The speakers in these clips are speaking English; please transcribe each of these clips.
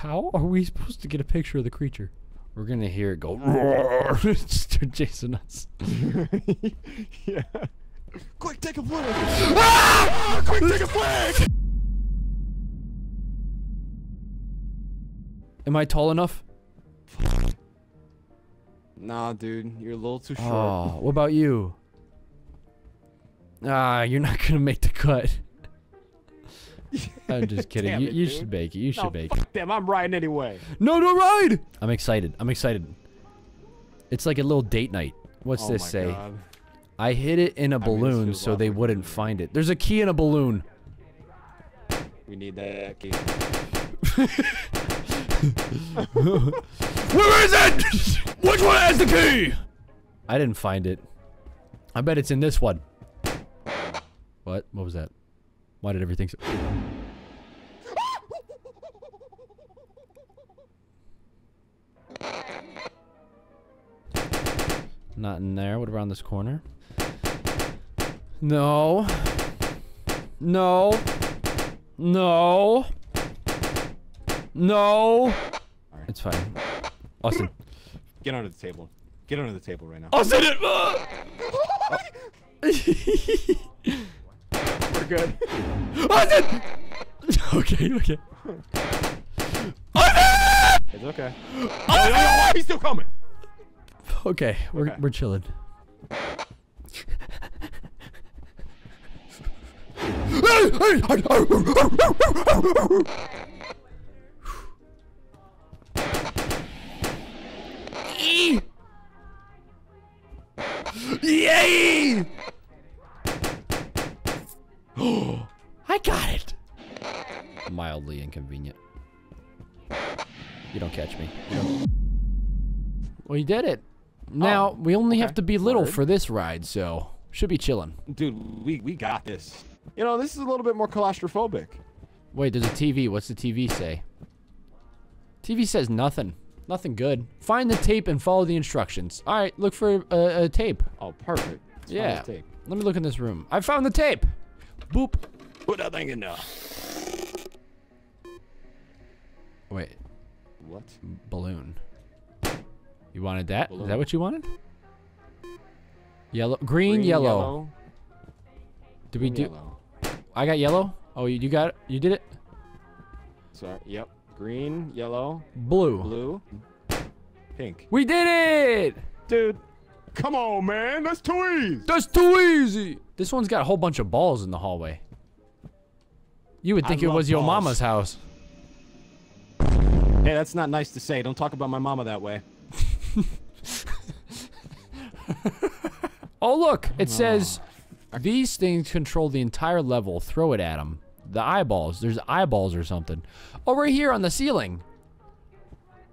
How are we supposed to get a picture of the creature? We're gonna hear it go roar. It's chasing us. Yeah. Quick, take a flag! Ah! Quick, take a flag! Am I tall enough? Nah, dude, you're a little too short. Oh, what about you? Ah, you're not gonna make the cut. I'm just kidding. Damn, you should bake it. You should bake it. Damn, I'm riding anyway. No, don't ride! I'm excited. I'm excited. It's like a little date night. What's this say? God. I hid it in a balloon so they wouldn't find it. There's a key in a balloon. We need that key. Where is it? Which one has the key? I didn't find it. I bet it's in this one. What? What was that? Why did everything so... Not in there. What around this corner? No. No. No. No. Right. It's fine. Austin. Get under the table. Get under the table right now. Austin! We're good. Austin! Okay, okay. Austin! It's okay. Austin! No, he's still coming! Okay, we're chilling. Yay! Oh, I got it. Mildly inconvenient. You don't catch me. Well, you did it. Now, we only have to be little for this ride, so should be chilling. Dude, we got this. You know, this is a little bit more claustrophobic. Wait, there's a TV. What's the TV say? TV says nothing. Nothing good. Find the tape and follow the instructions. All right, look for a tape. Oh, perfect. Let's find the tape. Let me look in this room. I found the tape. Boop. What I think now? Wait. What? Balloon. You wanted that? Balloon. Is that what you wanted? Yellow, green, yellow. Did we do? Yellow. I got yellow. Oh, you got it. You did it. Sorry. Yep. Green, yellow, blue, pink. We did it, dude. Come on, man. That's too easy. That's too easy. This one's got a whole bunch of balls in the hallway. You would think it was your mama's house. Hey, that's not nice to say. Don't talk about my mama that way. Oh, look, it says these things control the entire level. Throw it at them. The eyeballs. There's eyeballs or something. Oh, right here on the ceiling.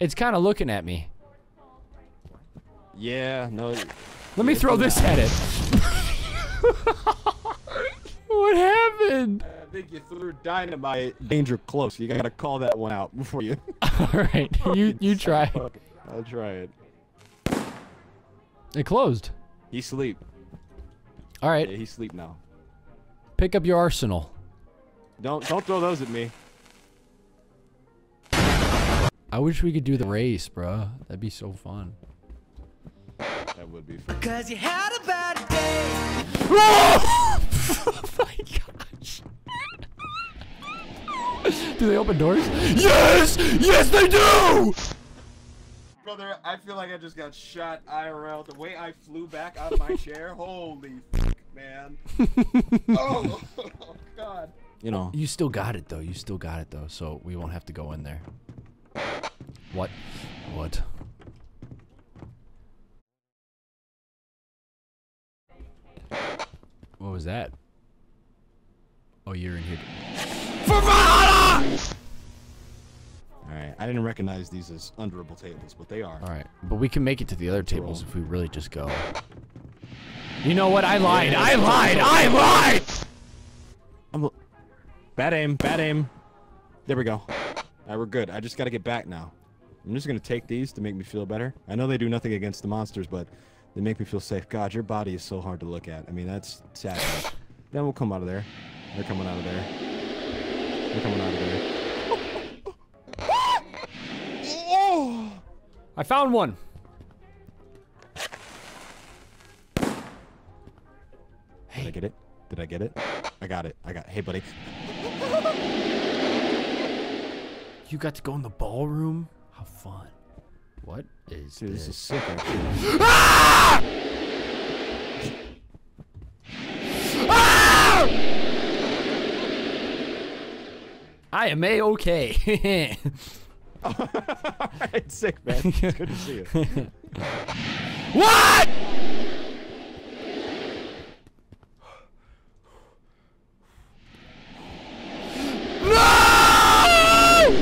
It's kind of looking at me. Yeah, no. Let me throw this at it. What happened? I think you threw dynamite danger close. You gotta call that one out before you. All right, you try. I'll try it. It closed. He's asleep. All right. Yeah, he's asleep now. Pick up your arsenal. Don't throw those at me. I wish we could do the race, bro. That'd be so fun. That would be fun. Because you had a bad day. Oh my gosh. Do they open doors? Yes! Yes, they do! Brother, I feel like I just got shot IRL. The way I flew back out of my chair, holy fuck, man. Oh, God. You know. You still got it, though. You still got it, though, so we won't have to go in there. What? What? What was that? Oh, you're in here. For my honor! Alright, I didn't recognize these as underable tables, but they are. Alright, but we can make it to the other tables if we really just go. You know what? I lied! Yeah, I lied! I lied! Bad aim, bad aim. There we go. Alright, we're good. I just gotta get back now. I'm just gonna take these to make me feel better. I know they do nothing against the monsters, but they make me feel safe. God, your body is so hard to look at. I mean, that's sad. Then we'll come out of there. They're coming out of there. They're coming out of there. I found one. Hey. Did I get it? Did I get it? I got it. I got it. Hey, buddy. You got to go in the ballroom? How fun. What is this? This is sick, actually. Ah! Ah! I am A-okay. It's sick, man. It's good to see you. What? No!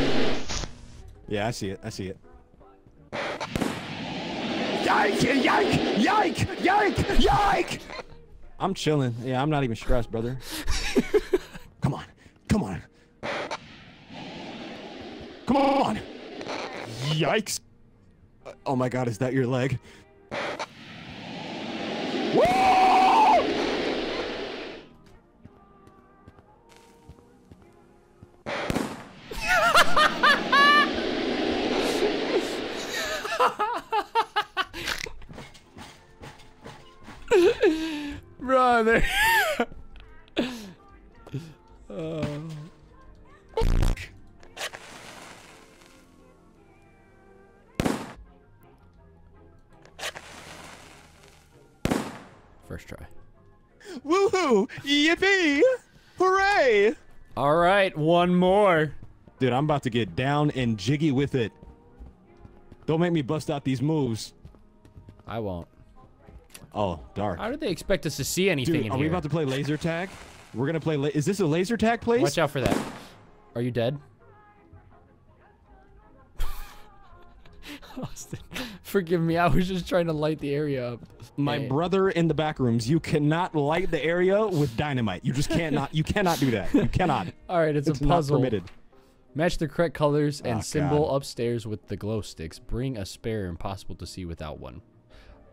Yeah, I see it. I see it. Yike! Yike! Yike! Yike! Yike! I'm chilling. Yeah, I'm not even stressed, brother. Come on! Come on! Come on! Yikes! Oh my God, is that your leg? Woo! Brother. First try. Woohoo! Yippee! Hooray! All right, one more. Dude, I'm about to get down and jiggy with it. Don't make me bust out these moves. I won't. Oh, dark. How did they expect us to see anything in here? Dude, are we about to play laser tag? We're gonna play. Is this a laser tag place? Watch out for that. Are you dead? Austin, forgive me. I was just trying to light the area up. My brother in the back rooms, you cannot light the area with dynamite. You just cannot. You cannot do that. You cannot. All right, it's a puzzle. Not permitted. Match the correct colors and symbol upstairs with the glow sticks. Bring a spare, impossible to see without one.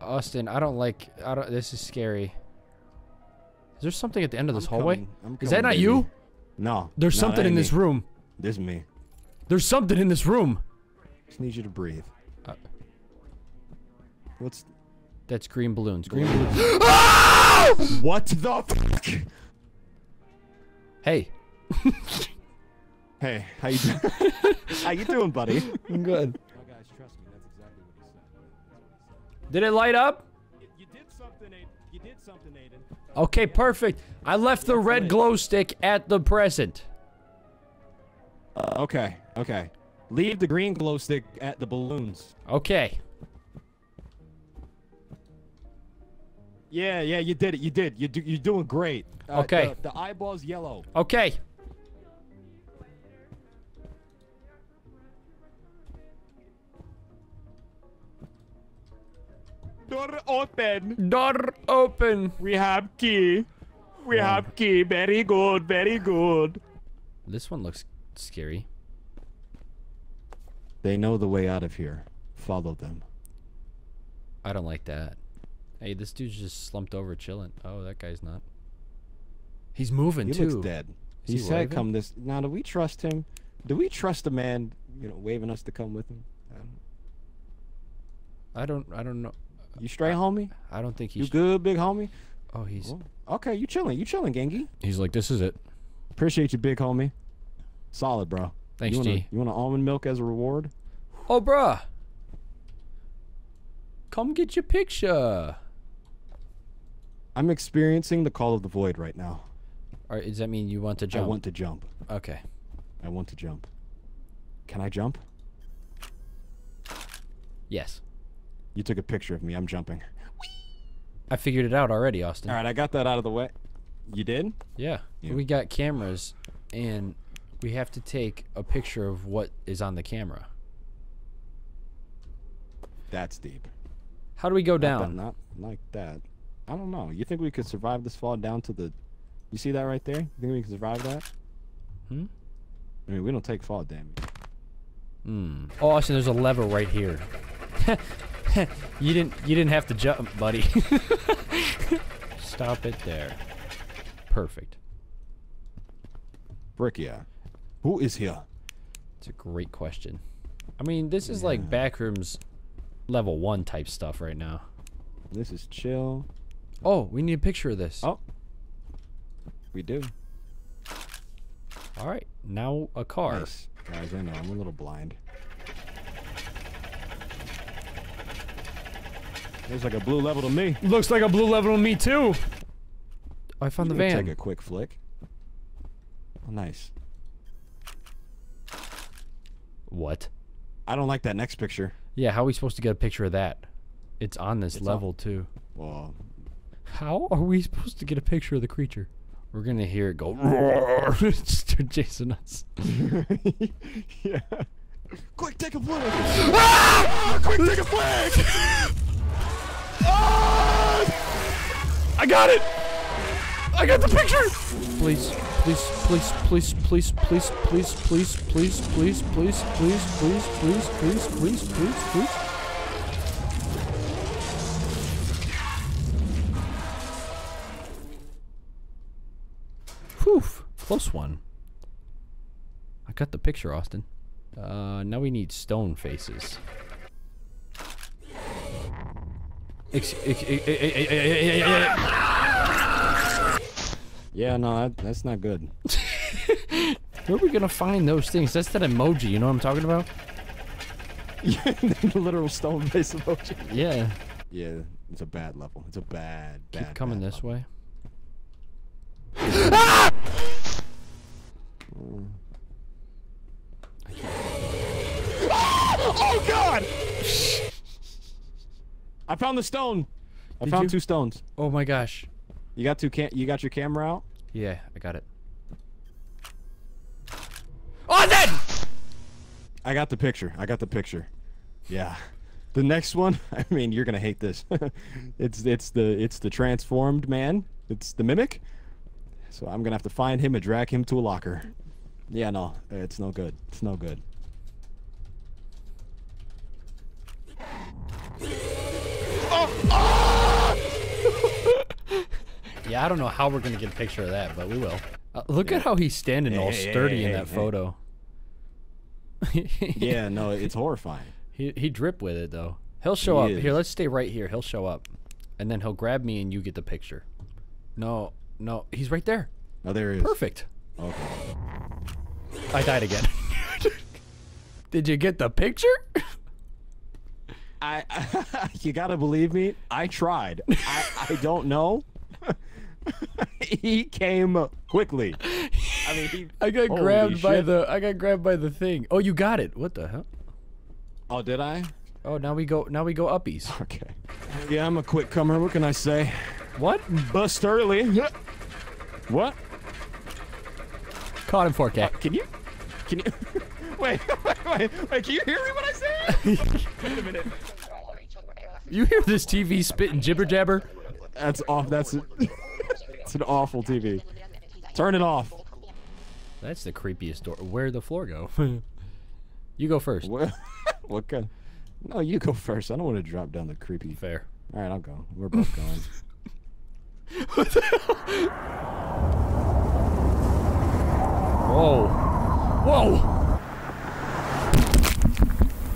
Austin, I don't like. I don't. This is scary. Is there something at the end of this hallway? Is that not you? No. There's something in this room. There's me. There's something in this room. Just need you to breathe. What's? That's green balloons. Green balloons. Oh! What the fuck? Hey. Hey, how you doing? How you doing, buddy? I'm good. Oh, guys, trust me, that's exactly what he said. Did it light up? You did something, Aiden. You did something, Aiden. Okay, perfect. I left the red glow stick at the present. Okay, okay. Leave the green glow stick at the balloons. Okay. Yeah, yeah, you did it. You did. You're doing great. Okay. The eyeball's yellow. Okay. Door open. Door open. We have key. We have key. Very good. Very good. This one looks scary. They know the way out of here. Follow them. I don't like that. Hey, this dude's just slumped over chilling. Oh, that guy's not. He's moving too. He looks dead. He said come this. Now, do we trust him? Do we trust the man, you know, waving us to come with him? I don't know. You straight, homie? I don't think he's. You good, big homie? Oh, he's. Okay, you chilling. You chilling, Gengi. He's like, this is it. Appreciate you, big homie. Solid, bro. Thanks, G. You want an almond milk as a reward? Oh, bruh. Come get your picture. I'm experiencing the call of the void right now. All right, does that mean you want to jump? I want to jump. Okay. I want to jump. Can I jump? Yes. You took a picture of me. I'm jumping. Whee! I figured it out already, Austin. All right, I got that out of the way. You did? Yeah. We got cameras, and we have to take a picture of what is on the camera. That's deep. How do we go down? Not like that. I don't know. You think we could survive this fall down to the... You see that right there? You think we can survive that? Hmm? I mean, we don't take fall damage. Hmm. Oh, Austin, there's a lever right here. You didn't have to jump, buddy. Stop it there. Perfect. Brickia. Who is here? It's a great question. I mean, this is like Backrooms level 1 type stuff right now. This is chill. Oh, we need a picture of this. Oh. We do. Alright, now a car. Nice. Guys, I know, I'm a little blind. Looks like a blue level to me. Looks like a blue level to me, too. Oh, I found the van. Take a quick flick. Oh, nice. What? I don't like that next picture. Yeah, how are we supposed to get a picture of that? It's on this level, too. Well... How are we supposed to get a picture of the creature? We're gonna hear it go roar. Start chasing us. Yeah. Quick, take a flag! Ah! Quick, take a flag! Ah! I got it! I got the picture! Please, please, please, please, please, please, please, please, please, please, please, please, please, please, please, please, please, please. Oof, close one. I got the picture, Austin. Now we need stone faces. Yeah, no, that's not good. Where are we gonna find those things? That's that emoji, you know what I'm talking about? Yeah, the literal stone face emoji. Yeah. Yeah, it's a bad level. It's a bad, bad. Keep coming bad this level. Way. Ah! Oh God! I found the stone. I found two stones. Oh my gosh! You got you got your camera out? Yeah, I got it. Oh, then! I got the picture. I got the picture. Yeah. The next one. I mean, you're gonna hate this. it's the transformed man. It's the mimic. So I'm gonna have to find him and drag him to a locker. Yeah, no, it's no good. It's no good. Oh, oh! Yeah, I don't know how we're gonna get a picture of that, but we will. Look at how he's standing all sturdy in that photo. Yeah, no, it's horrifying. He drip with it though. He'll show up. Here, let's stay right here. He'll show up, and then he'll grab me, and you get the picture. No. No, he's right there. Oh, there he is. Perfect. Okay. I died again. Did you get the picture? You gotta believe me. I tried. I don't know. He came quickly. I mean, I got grabbed by the. I got grabbed by the thing. Oh, you got it. What the hell? Oh, did I? Oh, now we go. Now we go uppies. Okay. Yeah, I'm a quick comer. What can I say? What? Bust early. What? Caught him 4K. Can you? Wait, can you hear me when I say it? Wait a minute. You hear this TV spitting jibber jabber? That's off. That's it's an awful TV. Turn it off. That's the creepiest door. Where'd the floor go? You go first. What kind? No, you go first. I don't want to drop down the creepy. Fair. All right, I'll go. We're both going. What the hell? Whoa. Whoa!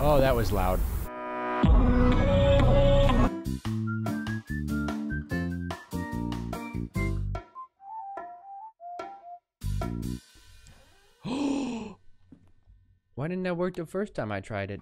Oh, that was loud. Why didn't that work the first time I tried it?